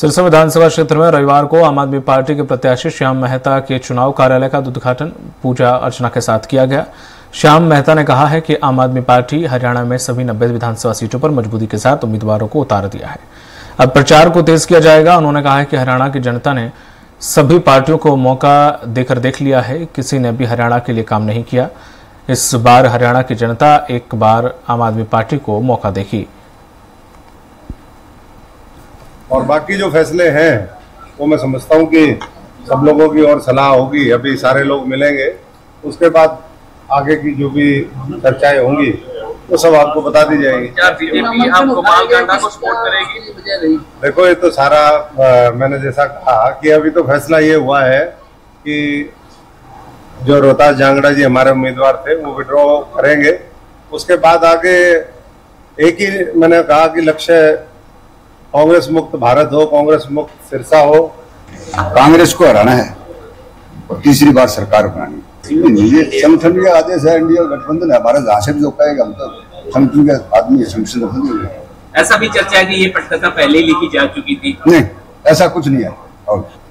सिरसा विधानसभा क्षेत्र में रविवार को आम आदमी पार्टी के प्रत्याशी श्याम मेहता के चुनाव कार्यालय का उद्घाटन पूजा अर्चना के साथ किया गया। श्याम मेहता ने कहा है कि आम आदमी पार्टी हरियाणा में सभी 90 विधानसभा सीटों पर मजबूती के साथ उम्मीदवारों को उतार दिया है, अब प्रचार को तेज किया जाएगा। उन्होंने कहा है कि हरियाणा की जनता ने सभी पार्टियों को मौका देकर देख लिया है, किसी ने भी हरियाणा के लिए काम नहीं किया। इस बार हरियाणा की जनता एक बार आम आदमी पार्टी को मौका देगी और बाकी जो फैसले हैं वो मैं समझता हूँ कि सब लोगों की और सलाह होगी। अभी सारे लोग मिलेंगे, उसके बाद आगे की जो भी चर्चाएं होंगी वो सब आपको बता दी जाएगी। क्या बीजेपी आपको मालगांडा को सपोर्ट करेगी? देखो, ये तो सारा मैंने जैसा कहा कि अभी तो फैसला ये हुआ है कि जो रोहताज जांगड़ा जी हमारे उम्मीदवार थे वो विड्रॉ करेंगे। उसके बाद आगे एक ही मैंने कहा कि लक्ष्य कांग्रेस मुक्त भारत हो, कांग्रेस मुक्त सिरसा हो। कांग्रेस को हराना है और तीसरी बार सरकार बनानी। ये संगठन के आदेश है, इंडिया गठबंधन है हमारा, जहाँ से भी रोका है हम तो संगठन के आदमी संसद। ऐसा भी चर्चा है कि ये पटकथा पहले लिखी जा चुकी थी? नहीं, ऐसा कुछ नहीं है। और